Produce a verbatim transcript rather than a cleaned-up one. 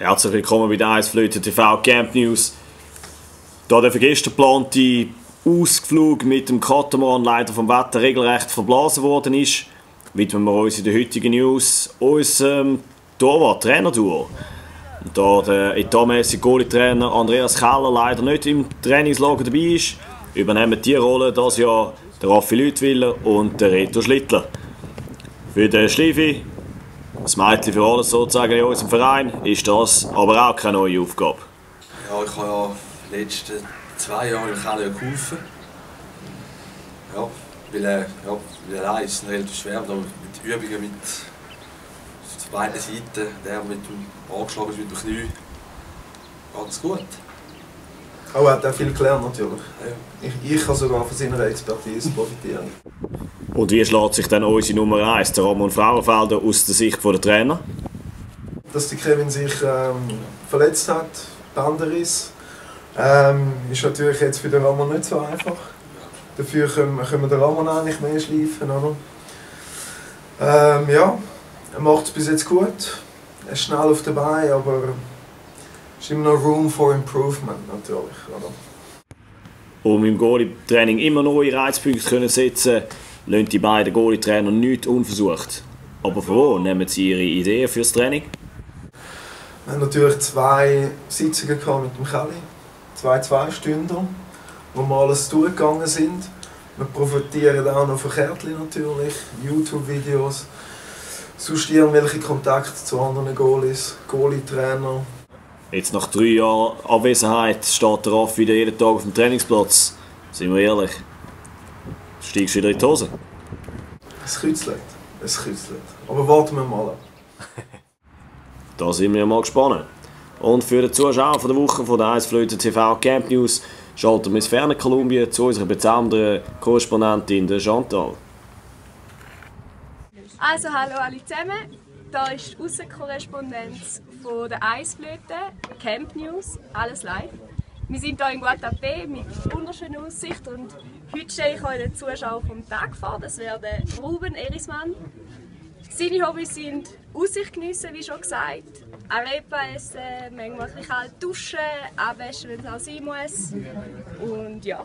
Herzlich willkommen bei der einsflöten punkt t v Camp News. Da der gestern geplante Ausflug mit dem Kattaman leider vom Wetter regelrecht verblasen worden ist, widmen wir uns in der heutigen News unserem Torwart-Trainer-Duo. Da der etatmäßige Goalie-Trainer Andreas Keller leider nicht im Trainingslager dabei ist, übernehmen die Rolle das Jahr der Raphael Leutwiler und der Reto Schlittler. Für den Schleifi, das Mädchen für alles sozusagen in unserem Verein, ist das aber auch keine neue Aufgabe. Ja, ich habe ja in den letzten zwei Jahren geholfen. Ja, weil äh, ja, weil allein ist es relativ schwer, aber mit Übungen mit auf beiden Seiten, der mit dem angeschlagen ist mit dem Knie, geht es gut. Aber oh, er hat auch viel gelernt natürlich. Ich, ich kann sogar von seiner Expertise profitieren. Und wie schlägt sich dann unsere Nummer eins, der Ramon Frauenfelder, aus der Sicht der Trainer? Dass der Kevin sich ähm, verletzt hat, Bandaris, ähm, ist natürlich jetzt für den Ramon nicht so einfach. Dafür können, können wir den Ramon eigentlich mehr schleifen, oder? Ähm, ja, er macht es bis jetzt gut. Er ist schnell auf den Beinen, aber es ist immer noch Room for Improvement natürlich, oder? Um im Goalie-Training immer neue Reizpunkte zu setzen, lassen die beiden Goalie-Trainer nichts unversucht. Aber von wo nehmen sie ihre Ideen für das Training? Wir haben natürlich zwei Sitzungen mit dem Kelly, zwei Zwei-Stunden, wo wir alles durchgegangen sind. Wir profitieren auch noch von Kärtchen natürlich, YouTube-Videos, sonst irgendwelche Kontakte zu anderen Goalies, Goalie-Trainern. Jetzt nach drei Jahren Abwesenheit steht der Raff wieder jeden Tag auf dem Trainingsplatz. Seien wir ehrlich, steigst du wieder in die Hose? Es kützelt, es kützelt. Aber warten wir mal an. Da sind wir mal gespannt. Und für den Zuschauer von der Woche von der einsflöten punkt t v Camp News schalten wir ins ferne Kolumbien zu unserer bezaubernden Korrespondentin der Chantal. Also hallo alle zusammen. Da ist die Aussenkorrespondenz von der Eisflöte, Camp News, alles live. Wir sind hier in Guatapé mit wunderschöner Aussicht und heute stelle ich euch den Zuschauer vom Tag vor. Das wäre der Ruben Erismann. Seine Hobbys sind Aussicht geniessen, wie schon gesagt. Arepa essen, manchmal ein bisschen kalt duschen, abwäschen, wenn es auch sein muss. Und ja.